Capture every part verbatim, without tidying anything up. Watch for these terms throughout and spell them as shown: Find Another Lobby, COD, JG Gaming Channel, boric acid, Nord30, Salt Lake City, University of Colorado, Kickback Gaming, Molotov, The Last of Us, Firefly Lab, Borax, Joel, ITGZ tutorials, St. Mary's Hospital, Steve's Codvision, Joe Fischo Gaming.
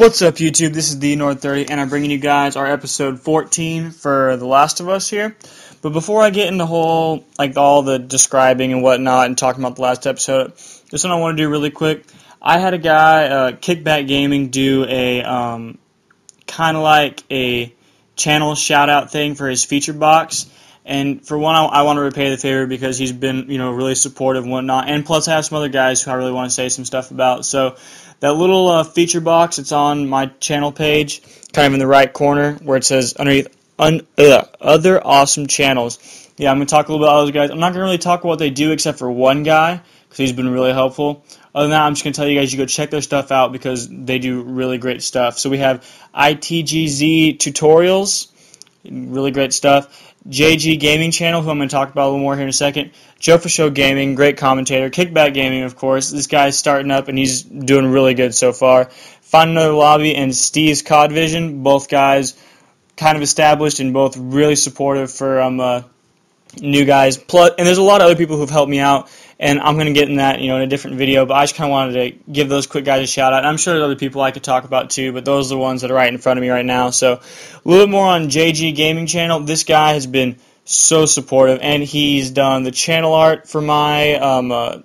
What's up, YouTube? This is the Nord thirty, and I'm bringing you guys our episode fourteen for The Last of Us here. But before I get into whole, like all the describing and whatnot and talking about the last episode, this one I want to do really quick. I had a guy, uh, Kickback Gaming, do a um, kind of like a channel shout-out thing for his feature box. And for one, I, I want to repay the favor because he's been, you know, really supportive and whatnot. And plus, I have some other guys who I really want to say some stuff about. So that little uh, feature box, it's on my channel page, kind of in the right corner, where it says underneath un, ugh, other awesome channels. Yeah, I'm going to talk a little bit about those guys. I'm not going to really talk about what they do except for one guy, because he's been really helpful. Other than that, I'm just going to tell you guys you go check their stuff out, because they do really great stuff. So we have I T G Z Tutorials, really great stuff. J G Gaming Channel, who I'm going to talk about a little more here in a second. Joe Fischo Gaming, great commentator. Kickback Gaming, of course. This guy's starting up, and he's doing really good so far. Find Another Lobby and Steve's Codvision, both guys kind of established and both really supportive for um, uh, new guys. Plus, and there's a lot of other people who've helped me out, and I'm going to get in that, you know, in a different video. But I just kind of wanted to give those quick guys a shout out. And I'm sure there's other people I could talk about too, but those are the ones that are right in front of me right now. So a little bit more on J G Gaming Channel. This guy has been so supportive, and he's done the channel art for my um, uh,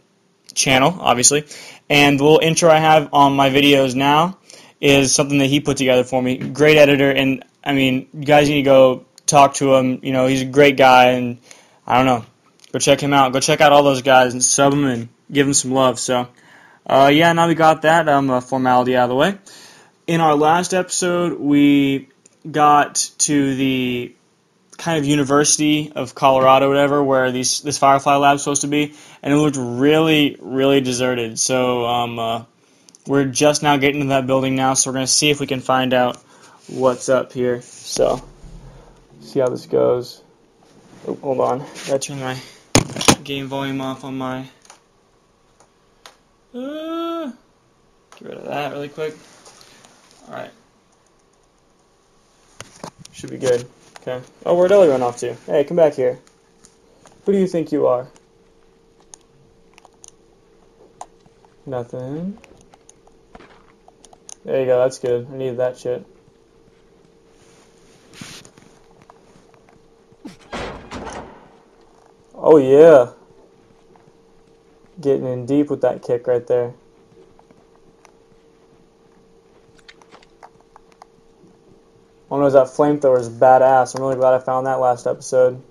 channel, obviously. And the little intro I have on my videos now is something that he put together for me. Great editor, and I mean, you guys need to go talk to him. You know, he's a great guy, and I don't know. Go check him out. Go check out all those guys and sub them and give them some love. So, uh, yeah, now we got that um, uh, formality out of the way. In our last episode, we got to the kind of University of Colorado, whatever, where these, this Firefly Lab is supposed to be, and it looked really, really deserted. So um, uh, we're just now getting to that building now, so we're going to see if we can find out what's up here. So, see how this goes. Oh, hold on. Gotta turn my game volume off on my, uh, get rid of that really quick. Alright, should be good. Okay, oh, where'd Ellie run off to? Hey, come back here. Who do you think you are? Nothing. There you go, that's good, I needed that shit. Oh yeah, getting in deep with that kick right there. One of those, that flamethrower is badass. I'm really glad I found that last episode.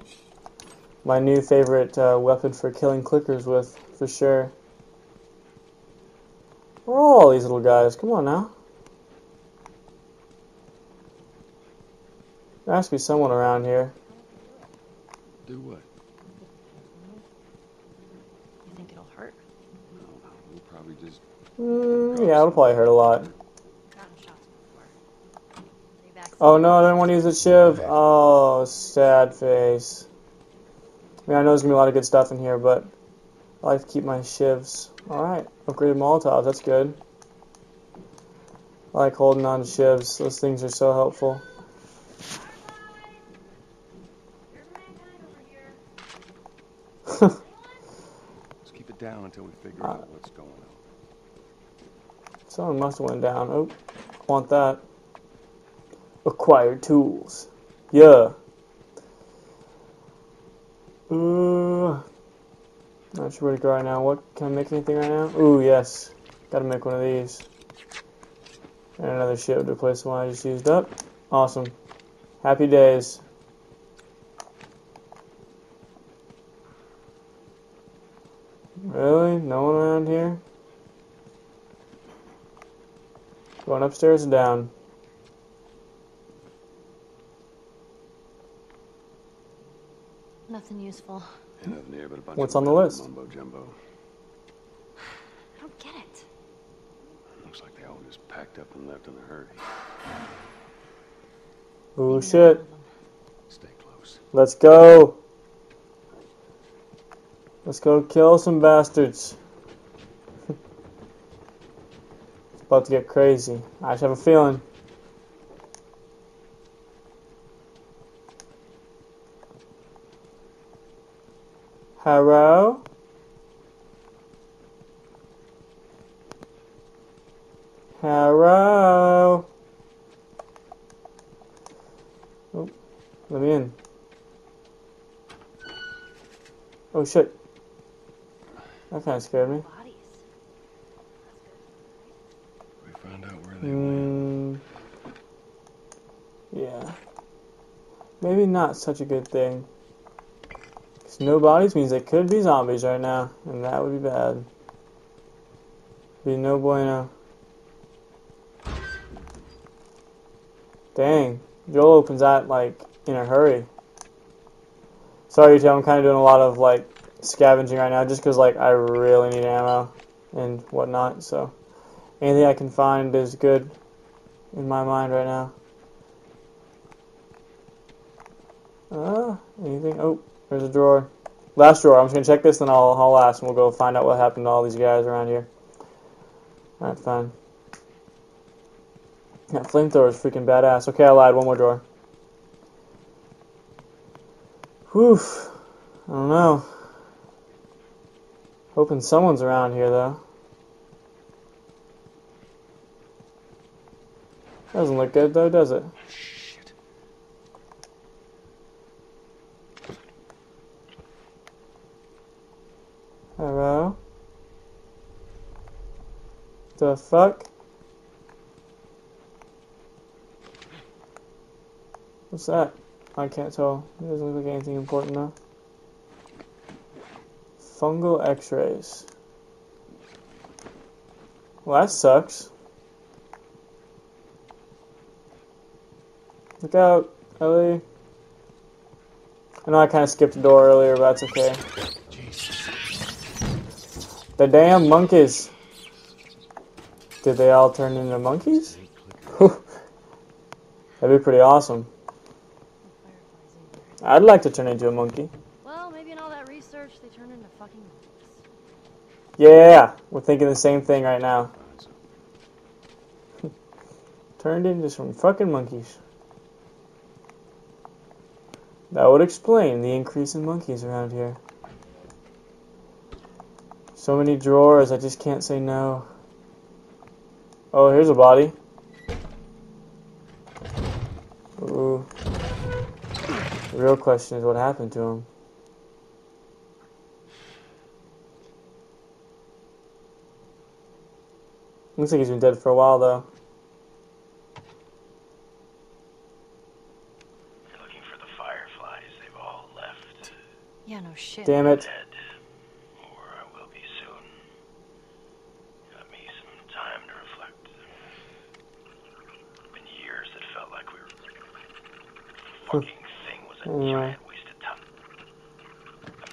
My new favorite uh, weapon for killing clickers with, for sure. Where are all these little guys? Come on now. There has to be someone around here. Do what? Mm, yeah, it'll probably hurt a lot. Oh no, I didn't want to use the shiv. Oh, sad face. I mean, I know there's going to be a lot of good stuff in here, but I like to keep my shivs. Alright, upgraded Molotovs, that's good. I like holding on to shivs, those things are so helpful. Let's keep it down until we figure out what's going on. Someone must have went down. Oh, want that. Acquire tools. Yeah. Uh, not sure where to go right now. What, can I make anything right now? Ooh, yes. Gotta make one of these. And another ship to replace the one I just used up. Awesome. Happy days. Really? No one around here? Going upstairs and down. Nothing useful. Here, but a bunch What's of on the list? Mumbo jumbo. I don't get it. Looks like they all just packed up and left in a hurry. Oh shit. Stay close. Let's go. Let's go kill some bastards. About to get crazy. I just have a feeling. Hello? Hello? Oh, let me in. Oh shit. That kind of scared me. We found out where they mm, went. Yeah. Maybe not such a good thing. Because no bodies means they could be zombies right now, and that would be bad. Be no bueno. Dang. Joel opens that, like, in a hurry. Sorry, Joe, I'm kind of doing a lot of, like, scavenging right now just because, like, I really need ammo and whatnot, so anything I can find is good in my mind right now. Uh, anything? Oh, there's a drawer. Last drawer. I'm just going to check this, then I'll, I'll ask, and we'll go find out what happened to all these guys around here. Alright, fine. That flamethrower is freaking badass. Okay, I lied. One more drawer. Whew. I don't know. Hoping someone's around here, though. Doesn't look good, though, does it? Shit. Hello? The fuck? What's that? I can't tell. It doesn't look like anything important though. Fungal x-rays. Well, that sucks. Look out, Ellie. I know I kind of skipped a door earlier, but that's okay. The damn monkeys. Did they all turn into monkeys? That'd be pretty awesome. I'd like to turn into a monkey. Well, maybe in all that research, they turned into fucking monkeys. Yeah, we're thinking the same thing right now. Turned into some fucking monkeys. That would explain the increase in monkeys around here. So many drawers, I just can't say no. Oh, here's a body. Ooh. The real question is what happened to him. Looks like he's been dead for a while, though. They're looking for the Fireflies. They've all left. Yeah, no shit. Damn it. Dead. Or I will be soon. Got me some time to reflect. It's been years that felt like we were fucking. Anyway. I'm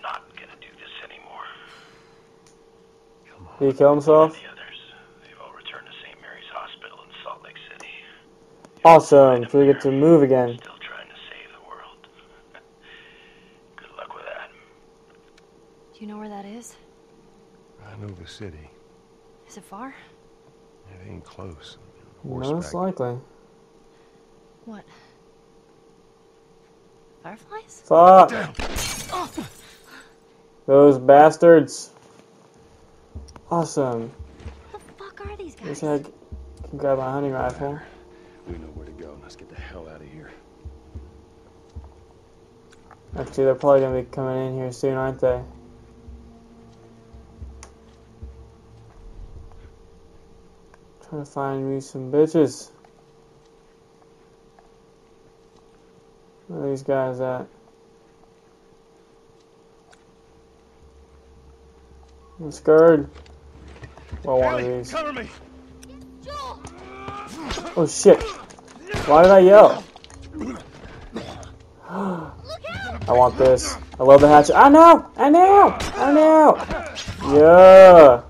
not gonna do this anymore. Come on. Did he kill himself? The others, they've all returned to Saint Mary's Hospital in Salt Lake City. Awesome, so we get to move again. Still trying to save the world. Good luck with that. Do you know where that is? I know the city. Is it far? It ain't close. Horseback. Most likely. What? Fireflies? Fuck! Oh. Those bastards! Awesome. What the fuck are these guys? I, I can grab my hunting rifle. We know where to go. Let's get the hell out of here. Actually, they're probably gonna be coming in here soon, aren't they? Trying to find me some bitches. Where are these guys at? I'm scared. Well, one of these. Oh shit! Why did I yell? I want this. I love the hatchet. I know! I know! I know! Yeah!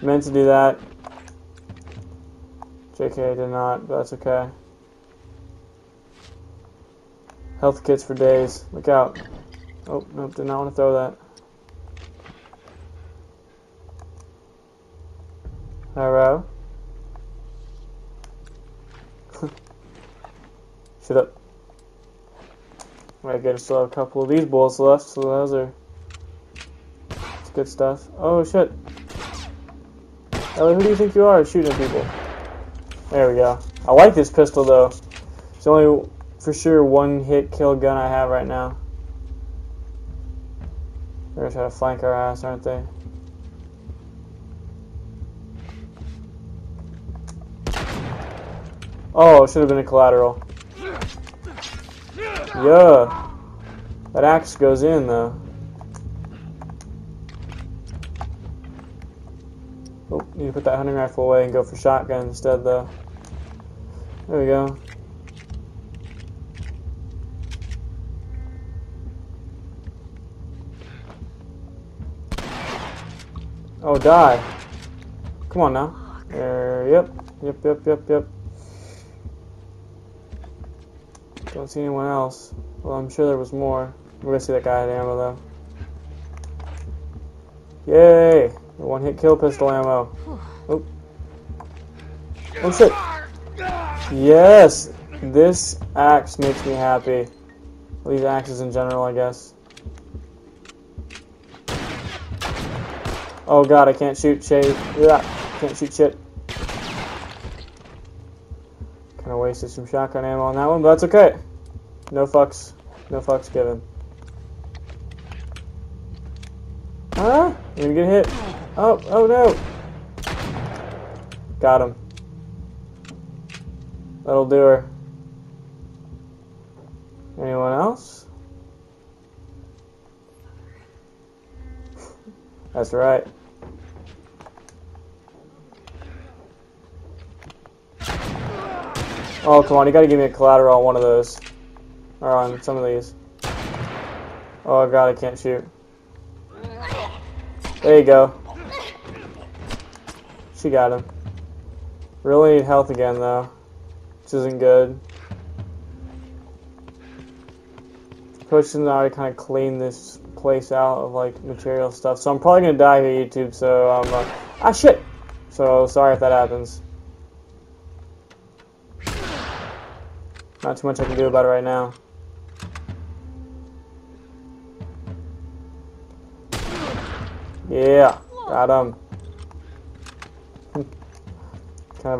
Meant to do that. J K did not, but that's okay. Health kits for days. Look out. Oh, nope, did not want to throw that. Hello? Shut up. Alright, good, still have a couple of these bullets left, so those are... It's good stuff. Oh, shit. Ellie, who do you think you are shooting at people? There we go. I like this pistol, though. It's the only, for sure, one-hit kill gun I have right now. They're going to try to flank our ass, aren't they? Oh, it should have been a collateral. Yeah. That axe goes in, though. Oh, need to put that hunting rifle away and go for shotgun instead, though. There we go. Oh, die. Come on now. There, yep. Yep, yep, yep, yep. Don't see anyone else. Well, I'm sure there was more. We're gonna see that guy at ammo, though. Yay! One hit kill pistol ammo. Oh. Oh shit! Yes! This axe makes me happy. Well, these axes in general, I guess. Oh god, I can't shoot shit. Can't shoot shit. Kinda wasted some shotgun ammo on that one, but that's okay. No fucks. No fucks given. Huh? You're gonna get hit. Oh, oh no! Got him. That'll do her. Anyone else? That's right. Oh, come on, you gotta give me a collateral on one of those. Or on some of these. Oh god, I can't shoot. There you go. She got him. Really need health again, though. Which isn't good. Christian's already kind of cleaned this place out of, like, material stuff. So I'm probably going to die here, YouTube, so I'm uh, ah, shit! So, sorry if that happens. Not too much I can do about it right now. Yeah, got him. Kind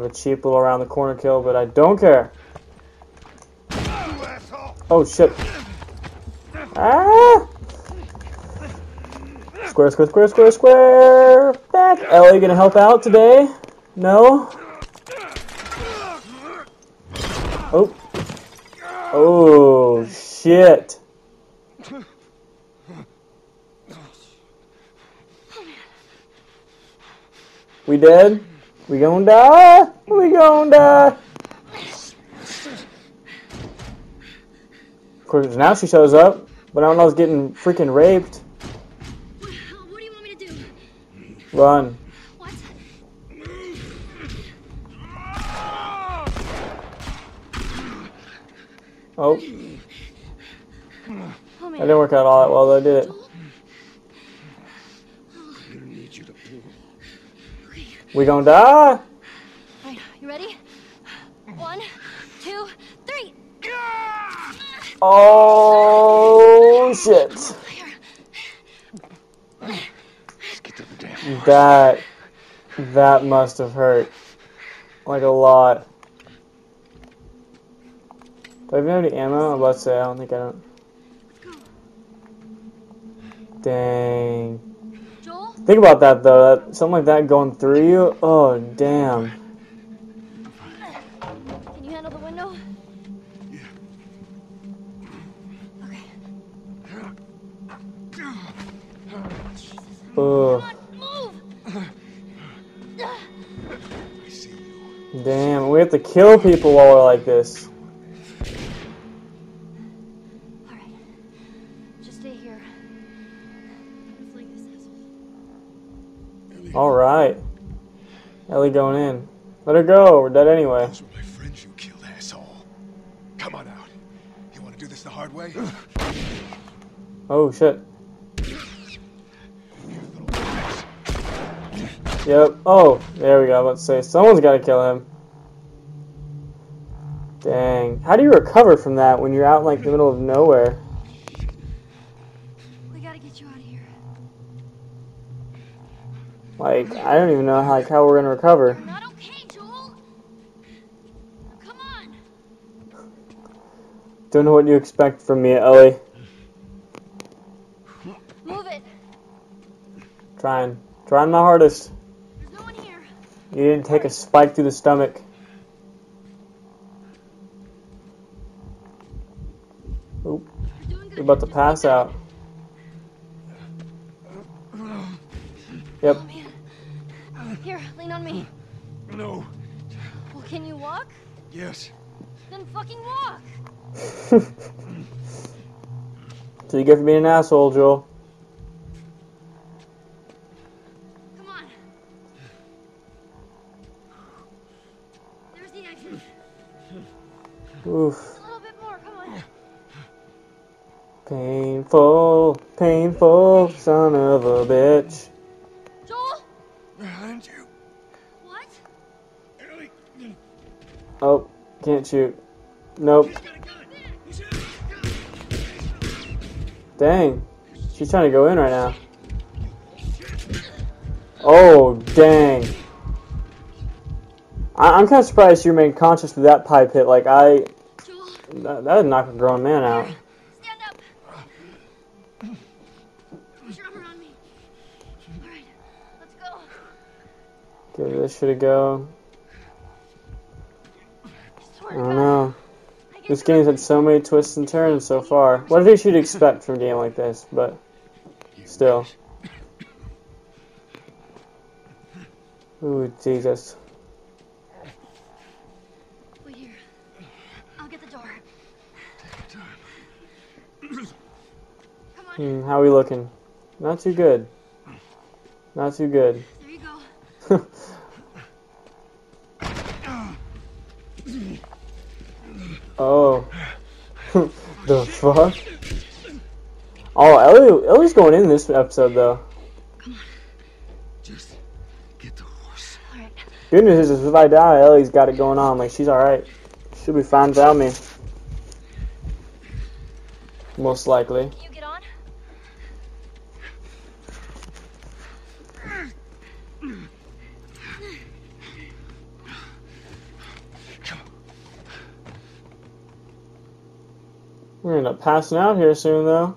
of a cheap little around the corner kill, but I don't care. Oh shit! Ah! Square, square, square, square, square. Back. Ellie, gonna help out today? No. Oh. Oh shit. We dead? We gonna die? We gonna die? Of course, now she shows up, but I don't know, I was getting freaking raped. What, what do you want me to do? Run. What? Oh. That didn't work out all that well, though, did it? We gonna die? Alright, you ready? One, two, three. Oh shit! Let's get to the damn that that must have hurt like a lot. Do I even have any ammo? I'm about to say I don't think I don't. Dang. Think about that though, that, something like that going through you, oh damn. Can you handle the window? Yeah. Okay. Jesus. Ugh. Come on, move. I see you. Damn, we have to kill people while we're like this. Alright. Ellie going in. Let her go, we're dead anyway. Those were my friends you killed, asshole. Come on out. You wanna do this the hard way? Oh shit. Yep. Oh, there we go, let's say someone's gotta kill him. Dang. How do you recover from that when you're out in like the middle of nowhere? Like, I don't even know how, like, how we're gonna recover. You're not okay, Joel. Come on. Don't know what you expect from me, Ellie. Move it. Trying, trying my hardest. There's no one here. You didn't take a spike through the stomach. Oop. You're about to pass out. Yep. Here, lean on me. No. Well, can you walk? Yes. Then fucking walk. So you get for being an asshole, Joel. Come on. There's the exit. Oof. A little bit more. Come on. Painful, painful, son of a bitch. Oh, can't shoot. Nope. Dang. She's trying to go in right now. Oh, dang. I I'm kind of surprised you remained conscious of that pipe hit. Like, I... That, that would knock a grown man out. Stand up. Put your arm around me. All right, let's go. Give this shit a go. I don't know. This game's had so many twists and turns so far. What did you expect from a game like this? But still. Ooh, Jesus. Wait here. I'll get the door. Hmm, how are we looking? Not too good. Not too good. There you go. Oh. The fuck? Oh, Ellie, Ellie's going in this episode, though. Come on. Just get the horse. All right. Good news is, if I die, Ellie's got it going on. Like, she's alright. She'll be fine without me. Most likely. Can you get on? We're gonna end up passing out here soon, though.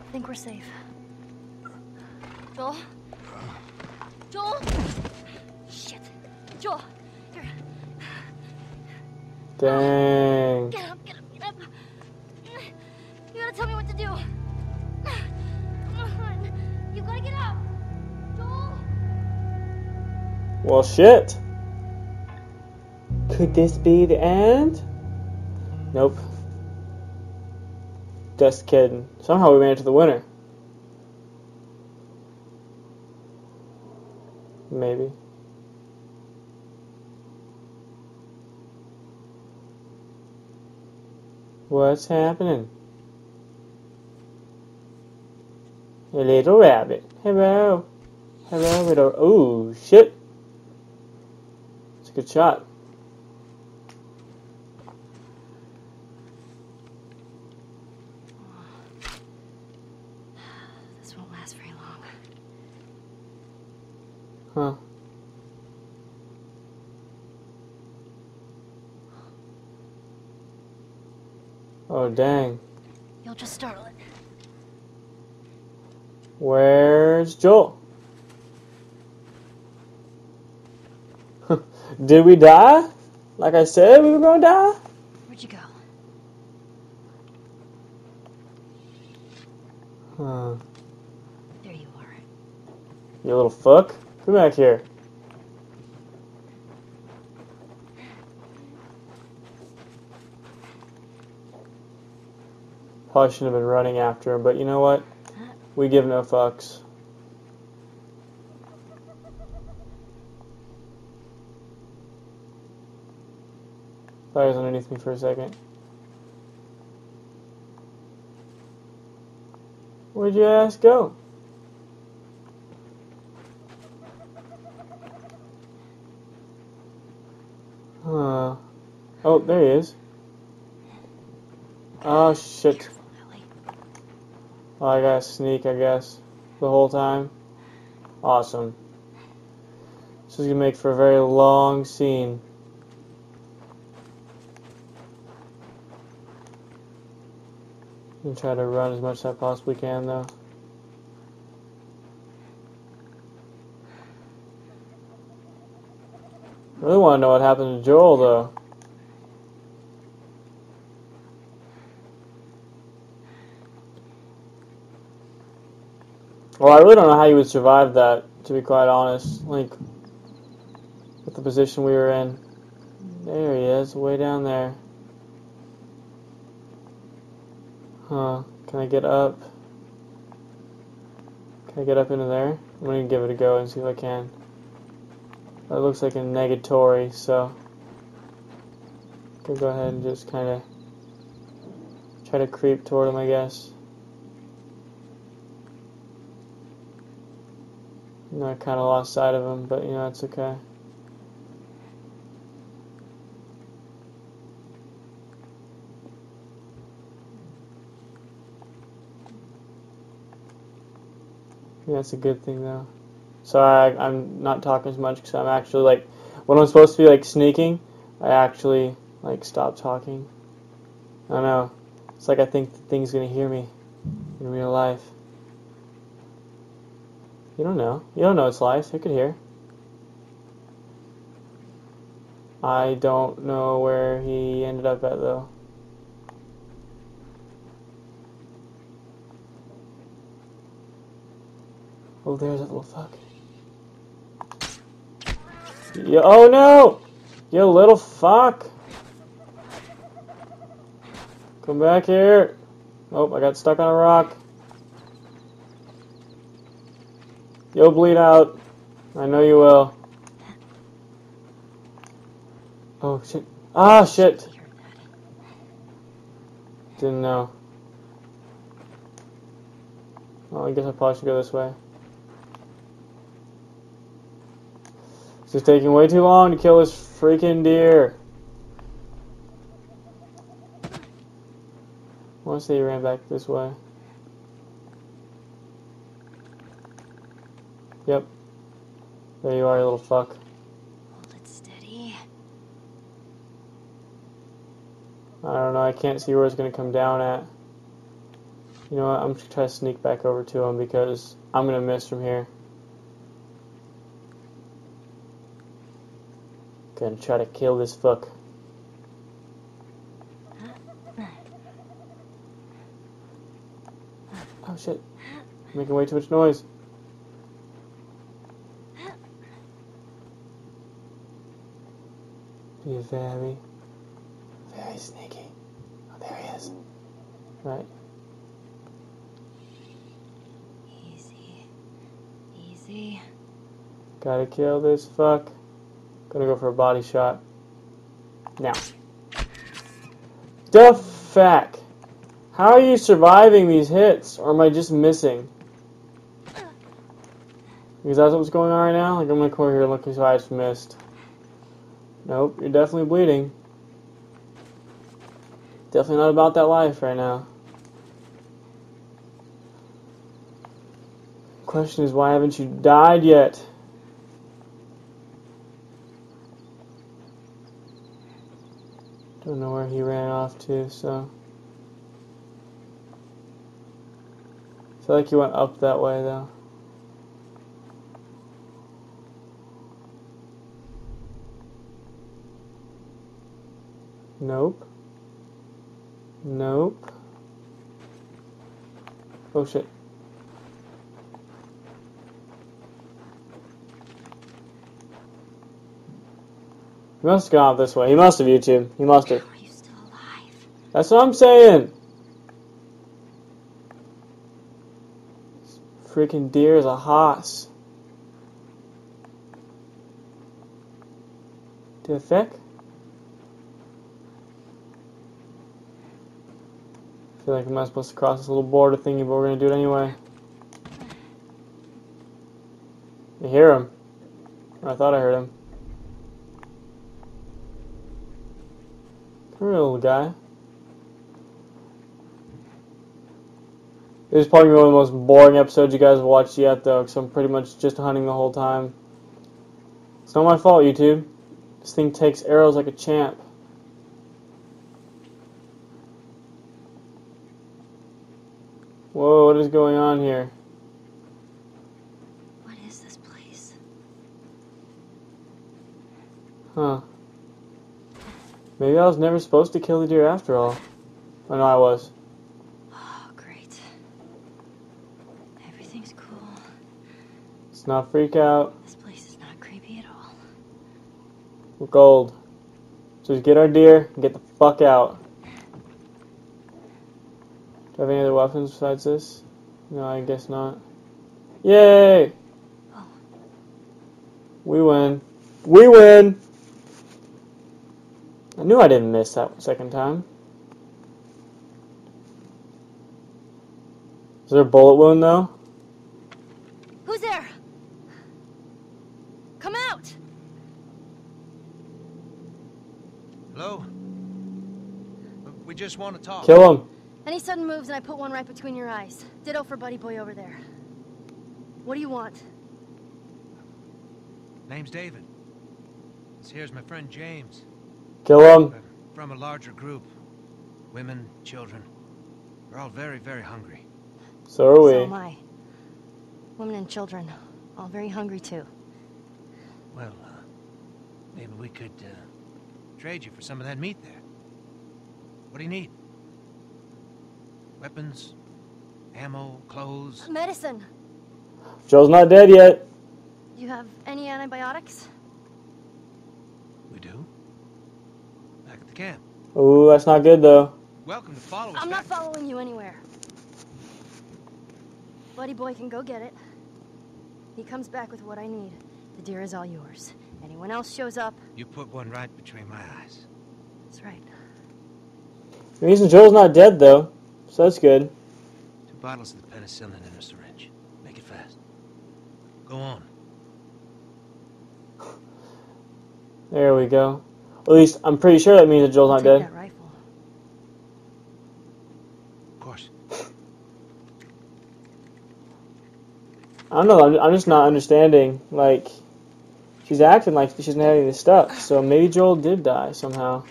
I think we're safe. Joel? Joel? Shit. Joel. Here. Dang. Get up, get up, get up. You gotta tell me what to do. Come on. You gotta get up. Well, shit. Could this be the end? Nope. Just kidding. Somehow we made it to the winner. Maybe. What's happening? A little rabbit. Hello. Hello, little. Ooh, shit. Good shot. This won't last very long. Huh. Oh, dang. You'll just startle it. Where's Joel? Did we die? Like I said, we were gonna die? Where'd you go? Huh. There you are. You little fuck. Come back here. Probably shouldn't have been running after him, but you know what? We give no fucks. I thought he was underneath me for a second. Where'd your ass go? Huh. Oh, there he is. Oh, shit. Oh, I gotta sneak, I guess, the whole time. Awesome. This is gonna make for a very long scene. I'm gonna try to run as much as I possibly can, though. I really want to know what happened to Joel, though. Well, I really don't know how you would survive that, to be quite honest. Like, with the position we were in. There he is, way down there. Huh, can I get up? Can I get up into there? I'm going to give it a go and see if I can. That looks like a negatory, so I could go ahead and just kind of try to creep toward him, I guess. You know, I kind of lost sight of him, but you know, it's okay. Yeah, that's a good thing, though. Sorry, I, I'm not talking as much because I'm actually like, when I'm supposed to be like sneaking, I actually like stop talking. I don't know. It's like I think the thing's gonna hear me in real life. You don't know. You don't know it's life. It could hear. I don't know where he ended up at though. Oh, there's that little fuck. Yo, oh no! You little fuck! Come back here! Oh, I got stuck on a rock. You'll bleed out. I know you will. Oh shit. Ah shit! Didn't know. Well, I guess I probably should go this way. This is taking way too long to kill this freaking deer. I want to say he ran back this way. Yep. There you are, you little fuck. Hold it steady. I don't know, I can't see where it's going to come down at. You know what, I'm just going to try to sneak back over to him because I'm going to miss from here. Gonna try to kill this fuck. Oh shit. I'm making way too much noise. Be very, very sneaky. Oh, there he is. Right. Easy. Easy. Gotta kill this fuck. Gonna go for a body shot. Now. The fuck? How are you surviving these hits? Or am I just missing? Because that's what's going on right now? Like, I'm gonna come over here and look as I just missed. Nope, you're definitely bleeding. Definitely not about that life right now. Question is, why haven't you died yet? Don't know where he ran off to, so I feel like he went up that way though. Nope. Nope. Oh shit. He must have gone out this way. He must have, YouTube. He must have. How are you still alive? That's what I'm saying. This freaking deer is a hoss. Do you think? I feel like I'm not supposed to cross this little border thingy, but we're gonna do it anyway. I hear him. I thought I heard him. Real guy. It was probably one of the most boring episodes you guys have watched yet, though, because I'm pretty much just hunting the whole time. It's not my fault, YouTube. This thing takes arrows like a champ. Whoa, what is going on here? What is this place? Huh. Maybe I was never supposed to kill the deer after all. Oh, no, I was. Oh, great. Everything's cool. Let's not freak out. This place is not creepy at all. We're gold. So just get our deer and get the fuck out. Do I have any other weapons besides this? No, I guess not. Yay! Oh. We win. We win! I knew I didn't miss that second time. Is there a bullet wound, though? Who's there? Come out! Hello? We just want to talk. Kill him. Any sudden moves and I put one right between your eyes. Ditto for buddy boy over there. What do you want? Name's David. This here's my friend James. Kill him. From a larger group. Women, children. We're all very, very hungry. So are we. So am I. Women and children, all very hungry too. Well, uh, maybe we could uh, trade you for some of that meat there. What do you need? Weapons, ammo, clothes. Medicine. Joel's not dead yet. You have any antibiotics? We do. Back at the camp. Ooh, that's not good though. Welcome to follow us. I'm not following you anywhere. Buddy boy can go get it. He comes back with what I need. The deer is all yours. Anyone else shows up. You put one right between my eyes. That's right. The reason Joel's not dead though, so that's good. Two bottles of the penicillin and a syringe. Make it fast. Go on. There we go. At least I'm pretty sure that means that Joel's not dead. Take that rifle. Of course. I don't know, I'm just not understanding, like, she's acting like she's not having this stuff, so maybe Joel did die somehow.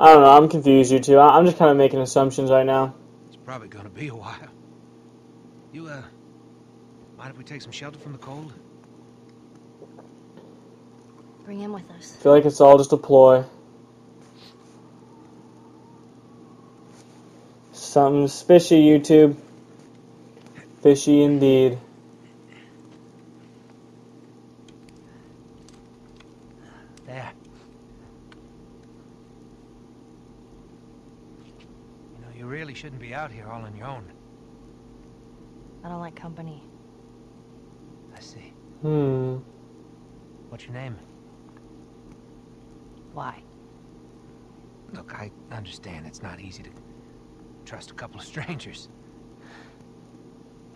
I don't know, I'm confused, you two. I'm just kind of making assumptions right now. It's probably gonna be a while. You, uh, mind if we take some shelter from the cold? Bring him with us. I feel like it's all just a ploy. Something's fishy, YouTube. Fishy indeed. There. You know, you really shouldn't be out here all on your own. I don't like company. I see. Hmm. What's your name? Why? Look, I understand it's not easy to trust a couple of strangers.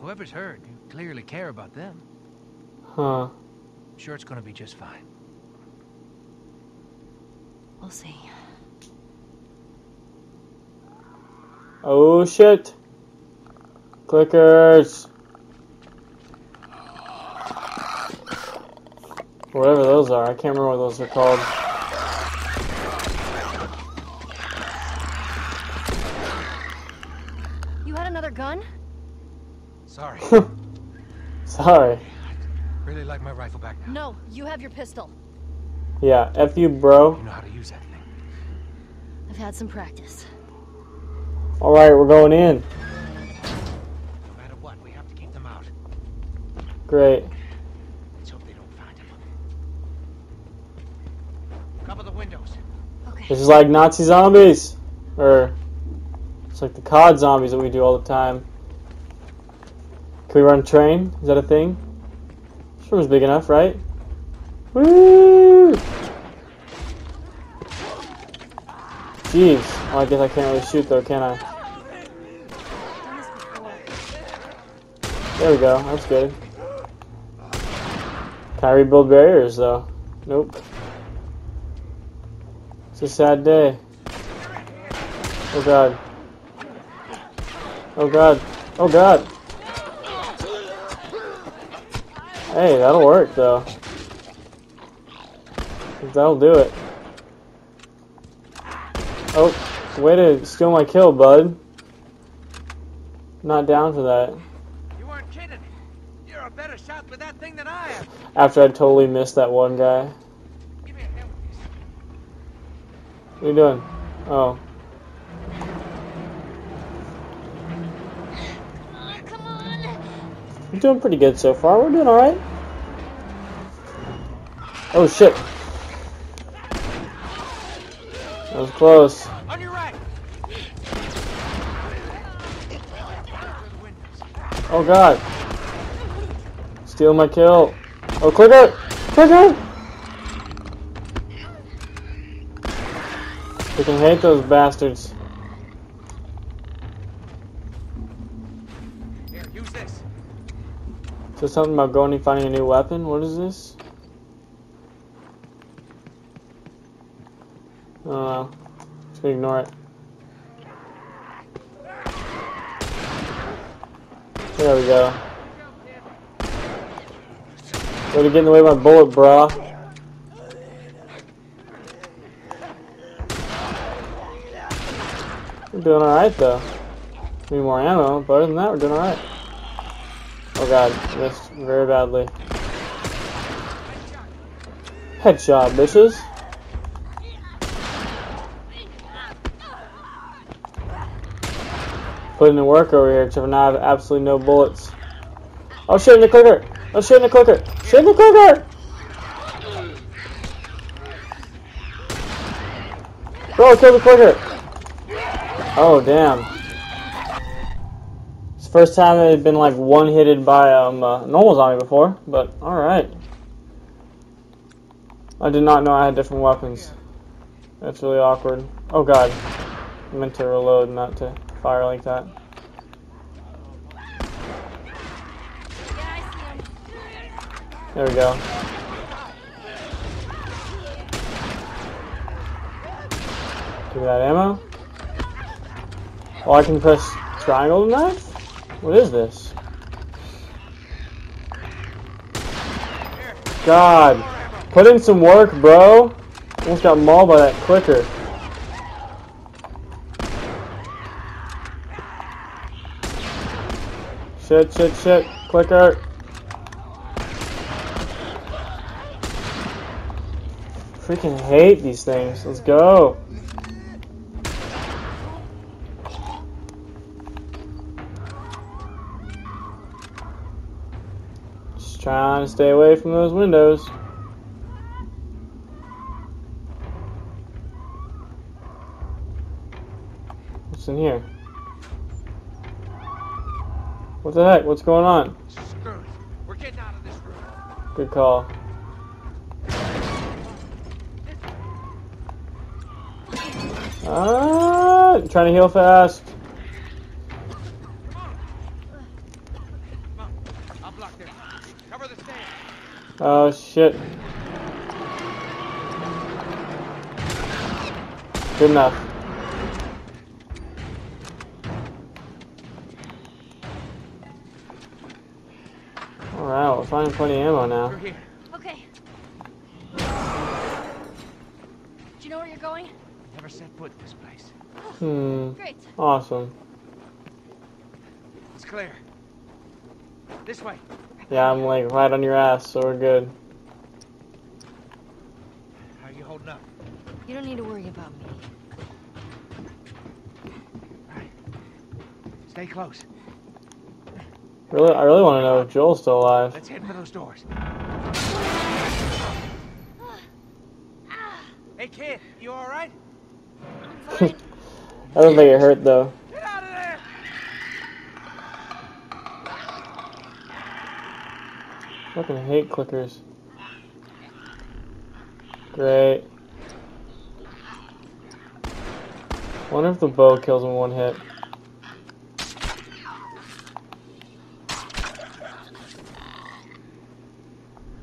Whoever's heard, you clearly care about them. Huh. I'm sure it's gonna be just fine. We'll see. Oh shit. Clickers. Whatever those are, I can't remember what those are called. Gun? Sorry. Sorry. I'd really like my rifle back now. No, you have your pistol. Yeah, F you, bro. You know how to use that thing. I've had some practice. Alright, we're going in. No matter what, we have to keep them out. Great. Let's hope they don't find him. Cover the windows. Okay. This is like Nazi zombies. Or... like the C O D zombies that we do all the time. Can we run a train? Is that a thing? This room's big enough, right? Woo! Jeez. Oh, I guess I can't really shoot though, can I? There we go. That's good. Can I rebuild barriers though? Nope. It's a sad day. Oh god. Oh god. Oh god. Hey, that'll work though. That'll do it. Oh, way to steal my kill, bud. Not down for that. You weren't kidding. You're a better shot with that thing than I am. After I totally missed that one guy. Give me a hand with this. What are you doing? Oh. Come on, come on. You're doing pretty good so far. We're doing alright. Oh shit. That was close. On your right. Oh god. Steal my kill. Oh, click it! Click it! We can hate those bastards. Here, use this. So something about going and finding a new weapon? What is this? Uh, just ignore it. There we go. Way to get in the way of my bullet, brah. We're doing alright though. Need more ammo, but other than that, we're doing alright. Oh god, missed very badly. Headshot, bitches. Putting in work over here, except for now I have absolutely no bullets. Oh shit, in the clicker! Oh shit, in the clicker! Shit in the clicker! Bro, kill the clicker! Oh damn! It's the first time I've been like one-hitted by um, a normal zombie before, but alright. I did not know I had different weapons. That's really awkward. Oh god. I meant to reload, not to fire like that. There we go. Give me that ammo. Oh, I can press triangle knife? What is this? God. Put in some work, bro. Almost got mauled by that clicker. Shit, shit, shit. Clicker. Freaking hate these things. Let's go. Just trying to stay away from those windows. What's in here? What the heck? What's going on? Screw it. We're getting out of this room. Good call. Ah, I'm trying to heal fast. Come on. Come on. I'll block them. Cover the stand. Oh shit. Good enough. Alright, we're finding plenty of ammo now. Okay. Do you know where you're going? Never set foot in this place. Hmm. Great. Awesome. It's clear. This way. Yeah, I'm like right on your ass, so we're good. How are you holding up? You don't need to worry about me. Alright. Stay close. Really, I really want to know if Joel's still alive. Let's head for those doors. Hey kid, you all right? I don't think it hurt though. Get out of there! I fucking hate clickers. Great. Wonder if the bow kills in one hit.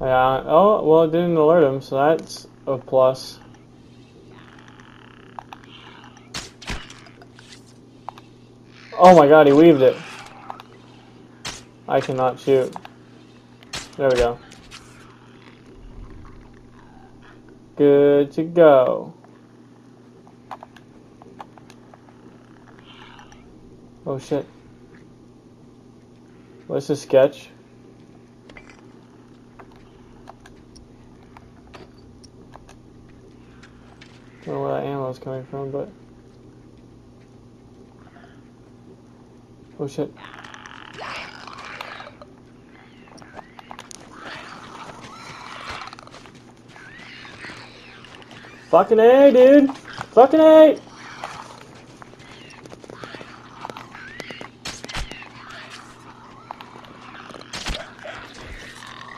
Yeah, oh, well it didn't alert him, so that's a plus. Oh my god, he weaved it. I cannot shoot. There we go. Good to go. Oh shit. What's this sketch? I don't know where that ammo is coming from, but... Oh shit. Fucking A, dude! Fucking A!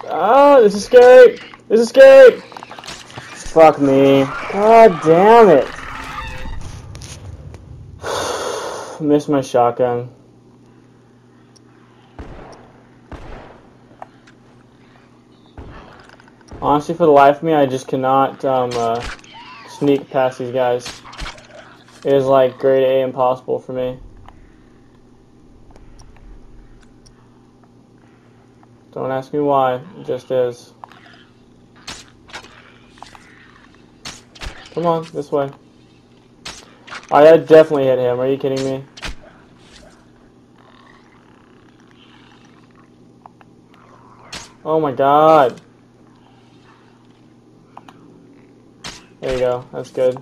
Ah, oh, this is scary! This is scary! Fuck me. God damn it! Missed my shotgun. Honestly, for the life of me, I just cannot um, uh, sneak past these guys. It is like grade A impossible for me. Don't ask me why, it just is. Come on, this way. I definitely hit him, are you kidding me? Oh my god. There you go, that's good.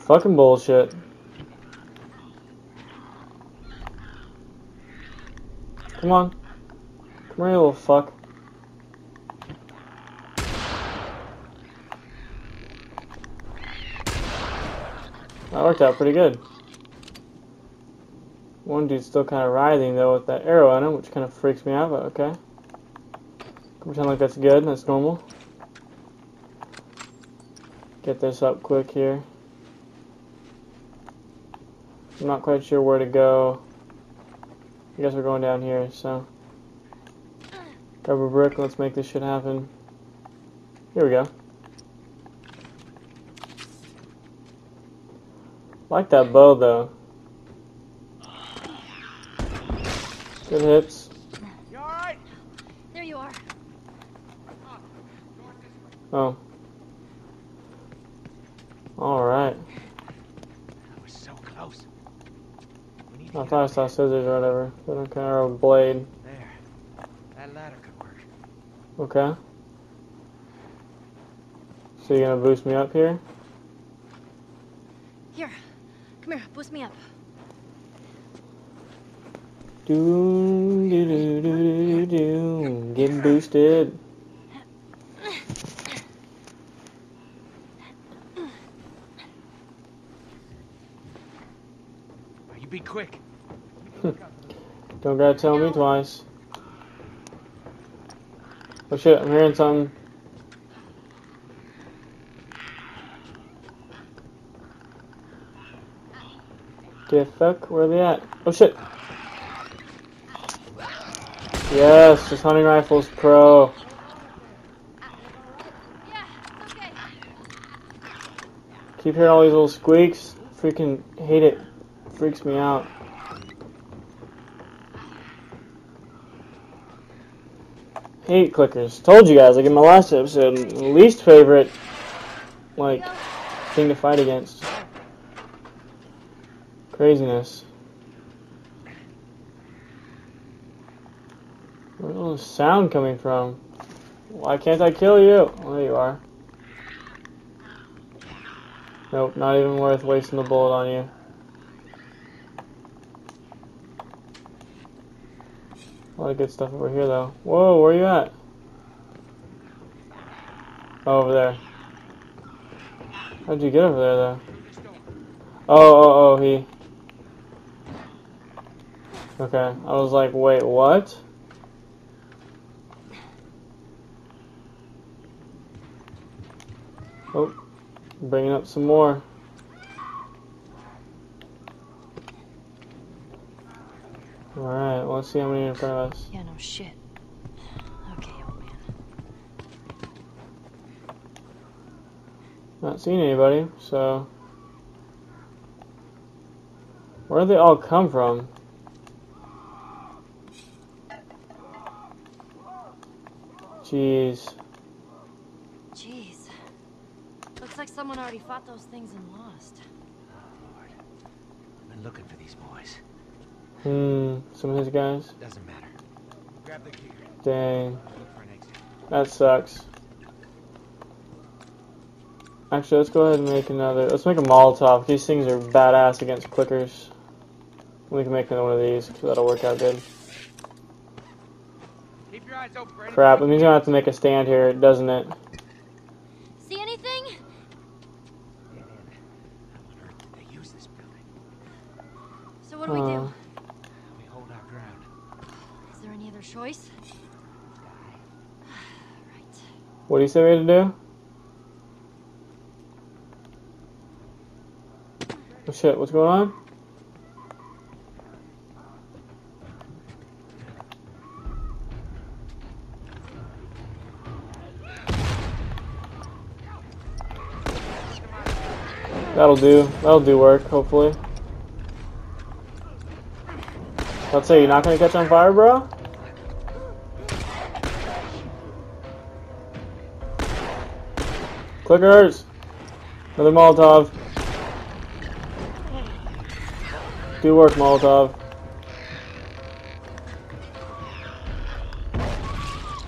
Fucking bullshit. Come on. Come here, you little fuck. That worked out pretty good. One dude's still kind of writhing though with that arrow on him, which kind of freaks me out, but okay. Pretend like that's good, that's normal. Get this up quick here. I'm not quite sure where to go. I guess we're going down here, so. Grab a brick, let's make this shit happen. Here we go. Like that bow though. Good hits. You alright? There you are. Oh. Alright. That was so close. We need I thought I saw scissors or whatever. But okay, or a blade. There. That ladder could work. Okay. So you're gonna boost me up here? Here. Come here, boost me up. Doom do do do do do. Getting boosted. Be quick. Don't gotta tell me twice. Oh shit, I'm hearing something. The fuck, where are they at? Oh shit. Yes, this hunting rifle's pro. Keep hearing all these little squeaks. Freaking hate it. Freaks me out. Hate clickers. Told you guys, like in my last episode, least favorite like thing to fight against. Craziness. Where's all this sound coming from? Why can't I kill you? Well, there you are. Nope, not even worth wasting the bullet on you. A lot of good stuff over here, though. Whoa, where are you at? Oh, over there. How'd you get over there, though? Oh, oh, oh, he. Okay, I was like, wait, what? Oh, bringing up some more. Alright, well, let's see how many in front of us. Yeah, no shit. Okay, old man. Not seeing anybody, so... Where did they all come from? Jeez. Jeez. Looks like someone already fought those things and lost. Lord. I've been looking for these boys. Hmm. Some of these guys. Doesn't matter. Grab the gear. Dang. Look for an exit. That sucks. Actually, let's go ahead and make another. Let's make a Molotov. These things are badass against clickers. We can make another one of these, so that'll work out good. Keep your eyes open. Crap, that means you're gonna have to make a stand here, doesn't it? See anything? Man, how on earth did they use this building? So what do uh, we do? We hold our ground. Is there any other choice? Right. What do you say we had to do? Oh shit, what's going on? That'll do. That'll do work, hopefully. Let's say you're not gonna catch on fire, bro? Clickers! Another Molotov. Do work, Molotov.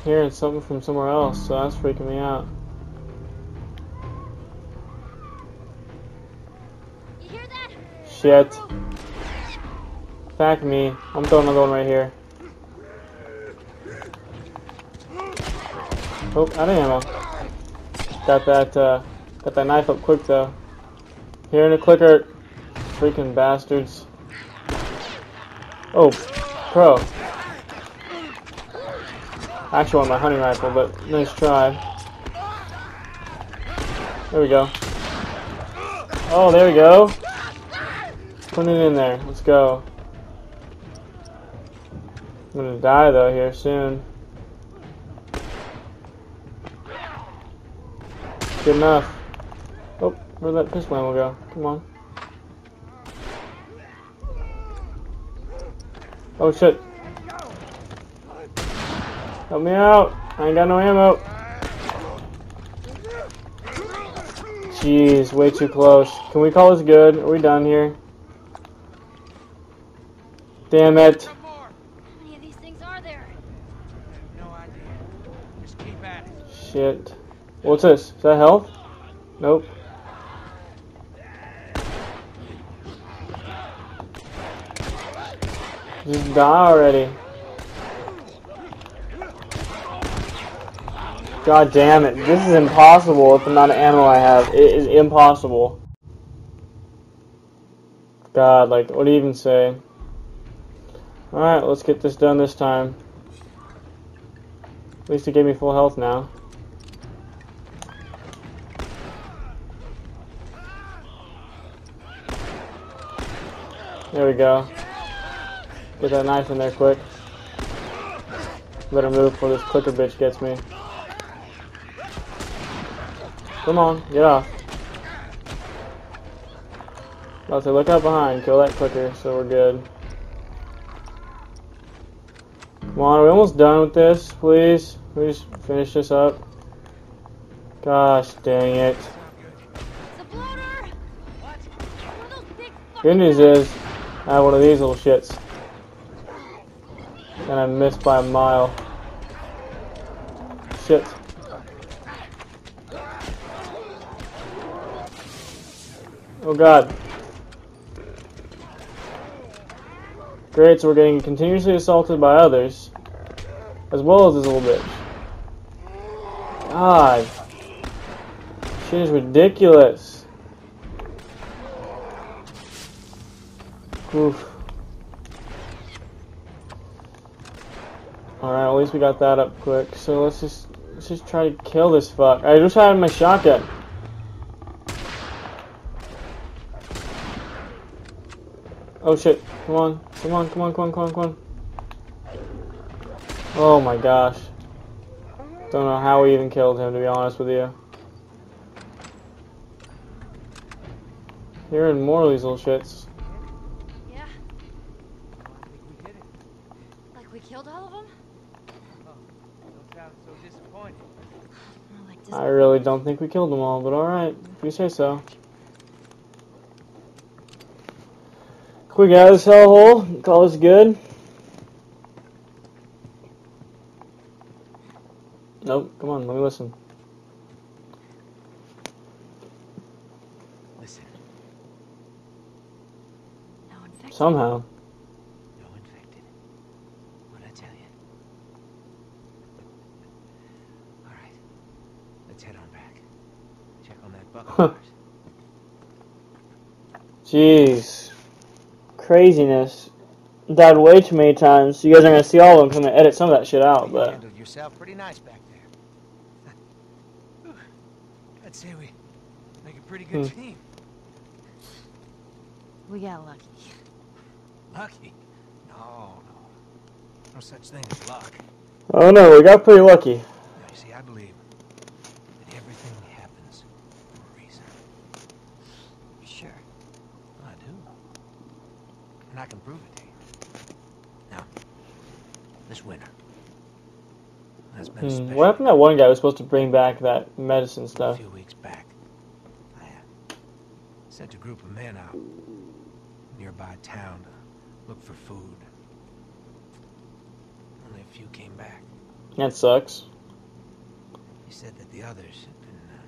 Hearing something from somewhere else, so that's freaking me out. You hear that? Shit. Back me. I'm throwing another one right here. Oh, out of ammo. Got that, uh, got that knife up quick though. Hearing a clicker. Freaking bastards. Oh, pro. I actually want my hunting rifle, but nice try. There we go. Oh, there we go. Put it in there. Let's go. I'm gonna die though here soon. Good enough. Oh, where'd that pistol ammo go? Come on. Oh shit. Help me out. I ain't got no ammo. Jeez, way too close. Can we call this good? Are we done here? Damn it. How many of these things are there? No idea. Just keep at it. Shit. What's this? Is that health? Nope. Just die already. God damn it. This is impossible with the amount of ammo I have. It is impossible. God, like, what do you even say? Alright, let's get this done this time. At least it gave me full health now. There we go. Get that knife in there quick. Better move before this clicker bitch gets me. Come on, get off. I'll say, look out behind, kill that clicker, so we're good. Come on, are we almost done with this, please? Can we just finish this up? Gosh dang it. Good news is, I have one of these little shits. And I missed by a mile. Shit. Oh god. Great, so we're getting continuously assaulted by others. As well as this little bitch. God. Shit is ridiculous. Oof. Alright, at least we got that up quick. So let's just let's just try to kill this fuck. I just had my shotgun. Oh shit. Come on. Come on, come on, come on, come on, come on. Oh my gosh. Don't know how we even killed him, to be honest with you. Hearing more of these little shits. Yeah, point. I really don't think we killed them all, but alright, if you say so. Quick out of this hellhole, call this good. Nope, come on, let me listen. Listen. No infected. Somehow. No infected. What'd I tell you? Alright, let's head on back. Check on that bucket. Jeez. Craziness. Died way too many times. You guys are gonna see all of them. I'm gonna edit some of that shit out, but you handled yourself pretty nice back there. I'd say we make a pretty good hmm. team. We got lucky. Lucky? No, no, no such thing as luck. Oh no, we got pretty lucky. Now, you see, I believe that everything happens for a reason. Sure. I do. And I can prove it to you. Now, this winter. That's been hmm. What happened to that one guy who was supposed to bring back that medicine stuff? A few weeks back, I uh, sent a group of men out nearby town to look for food. Only a few came back. That sucks. He said that the others had been uh,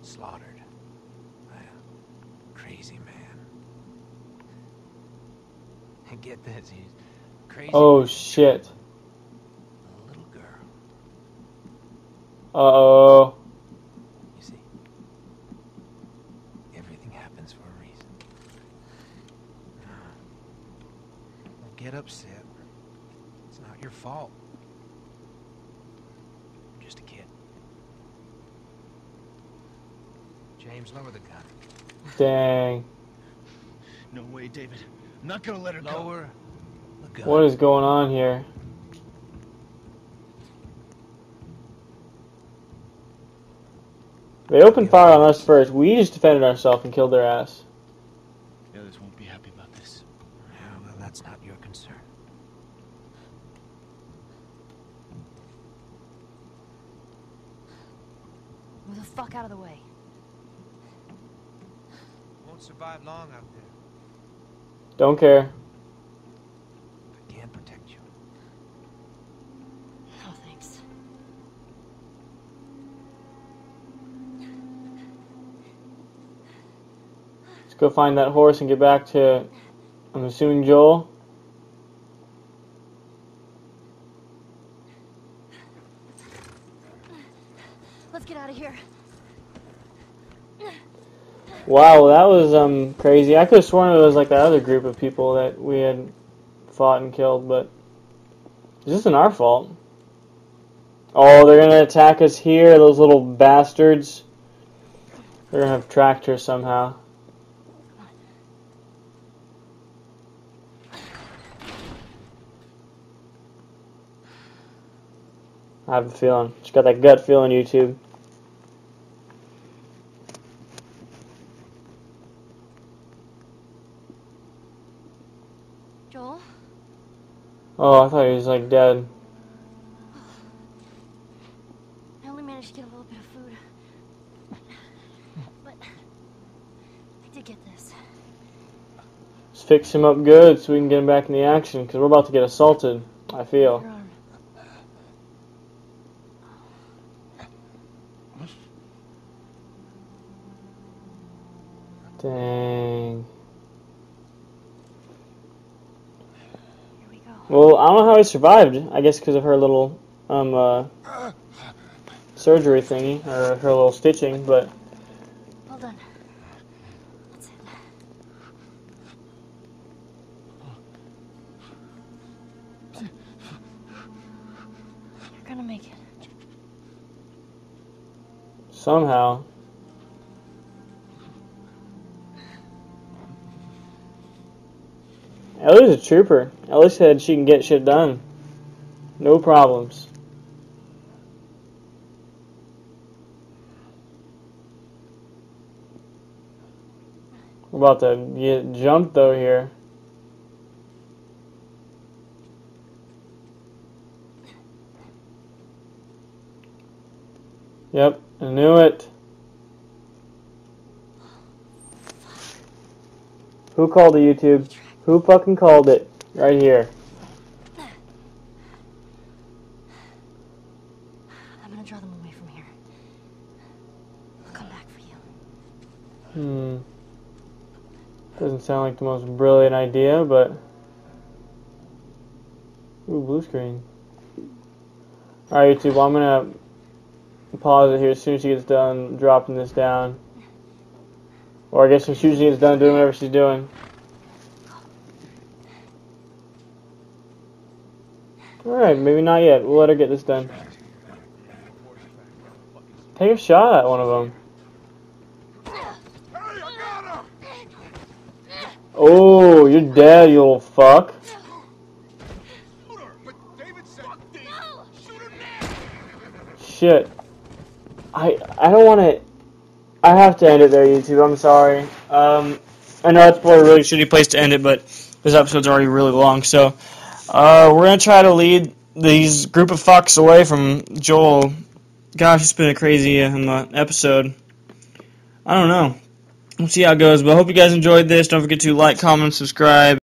slaughtered by a crazy man. Get this, he's crazy. Oh shit. A little girl. Uh oh. You see, everything happens for a reason. Don't get upset. It's not your fault. You're just a kid. James, lower the gun. Dang. No way, David. I'm not gonna let her lower go. The gun. What is going on here? They opened fire on us first. We just defended ourselves and killed their ass. The others won't be happy about this. Yeah, well, that's not your concern. Move the fuck out of the way. Won't survive long out there. Don't care. I can't protect you. No, thanks. Let's go find that horse and get back to, I'm assuming, Joel. Let's get out of here. Wow, that was um crazy. I could have sworn it was like that other group of people that we had fought and killed, but this isn't our fault. Oh, they're gonna attack us here, those little bastards. They're gonna have tracked her somehow. I have a feeling. Just got that gut feeling, YouTube. Oh, I thought he was like dead. I only managed to get a little bit of food. But I did get this. Let's fix him up good so we can get him back in the action, because we're about to get assaulted, I feel. Dang. Well, I don't know how he survived. I guess because of her little um, uh, surgery thingy, or her little stitching, but... Well done. That's it. You're gonna make it. Somehow. Ellie's a trooper. Ellie said she can get shit done. No problems. We're about to get jumped though here. Yep, I knew it. Who called it, YouTube? Who fucking called it? Right here. I'm gonna draw them away from here. I'll come back for you. Hmm. Doesn't sound like the most brilliant idea, but... Ooh, blue screen. Alright, YouTube, well, I'm gonna pause it here as soon as she gets done dropping this down. Or I guess when she gets done doing whatever she's doing. Alright, maybe not yet. We'll let her get this done. Take a shot at one of them. Oh, you're dead, you little fuck. Shit. I I don't want to... I have to end it there, YouTube. I'm sorry. Um, I know that's probably a really shitty place to end it, but this episode's already really long. So uh, we're going to try to lead these group of fucks away from Joel. Gosh, it's been a crazy uh, episode. I don't know. We'll see how it goes. But I hope you guys enjoyed this. Don't forget to like, comment, subscribe.